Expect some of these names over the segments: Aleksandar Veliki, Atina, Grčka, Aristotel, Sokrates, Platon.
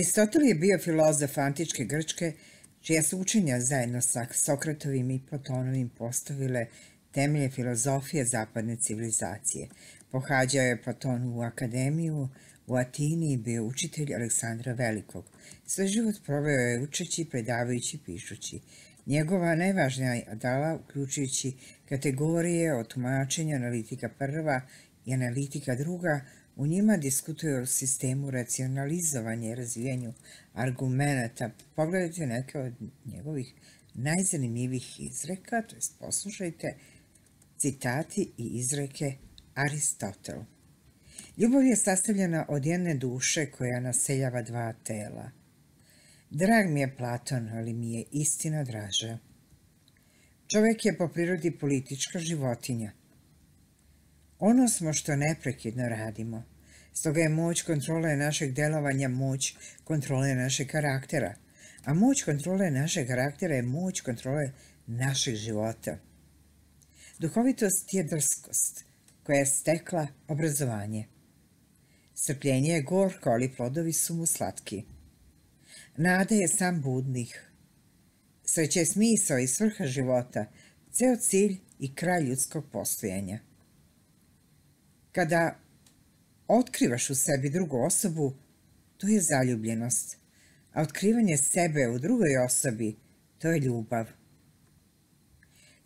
Aristotel je bio filozof antičke Grčke, čija su učenja zajedno sa Sokratovim i Platonovim postavile temelje filozofije zapadne civilizacije. Pohađao je Platonovu akademiju u Atini i bio učitelj Aleksandra Velikog. Svoj život proveo je učeći, predavajući, pišući. Njegova najvažnija dela, uključujući kategorije o tumačenju analitika prva i analitika druga, u njima diskutuje o sistemu racionalizovanja i razvijanju argumenata. Pogledajte neke od njegovih najzanimljivih izreka, to jest poslušajte citati i izreke Aristotela. Ljubav je sastavljena od jedne duše koja naseljava dva tela. Drag mi je Platon, ali mi je istina draža. Čovjek je po prirodi politička životinja. Ono smo što neprekidno radimo. Stoga je moć kontrole našeg delovanja moć kontrole našeg karaktera. A moć kontrole našeg karaktera je moć kontrole našeg života. Duhovitost je drskost koja je stekla obrazovanje. Strpljenje je gorko, ali plodovi su mu slatki. Nada je san budnih. Sreća je smisao i svrha života, ceo cilj i kraj ljudskog postojanja. Kada otkrivaš u sebi drugu osobu, to je zaljubljenost, a otkrivanje sebe u drugoj osobi, to je ljubav.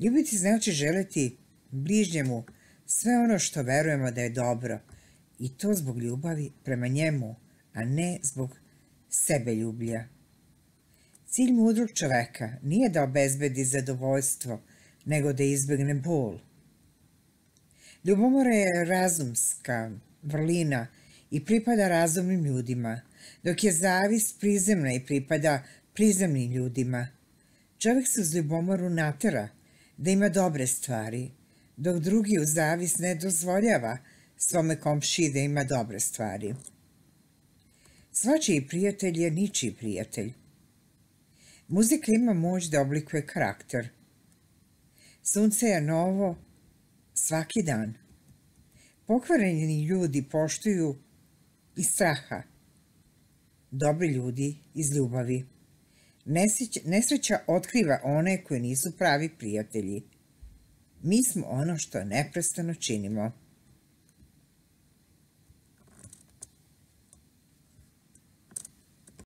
Ljubiti znači želiti bližnjemu sve ono što verujemo da je dobro, i to zbog ljubavi prema njemu, a ne zbog sebeljublja. Cilj mudrog čoveka nije da obezbedi zadovoljstvo, nego da izbjegne bol. Ljubomora je razumska vrlina i pripada razumnim ljudima, dok je zavist prizemna i pripada prizemnim ljudima. Čovjek se uz ljubomoru natera da ima dobre stvari, dok drugi uz zavist ne dozvoljava svome komšiji da ima dobre stvari. Svačiji prijatelj je ničiji prijatelj. Muzika ima moć da oblikuje karakter. Sunce je novo svaki dan. Pokvareni ljudi poštuju iz straha. Dobri ljudi iz ljubavi. Nesreća otkriva one koji nisu pravi prijatelji. Mi smo ono što neprestano činimo.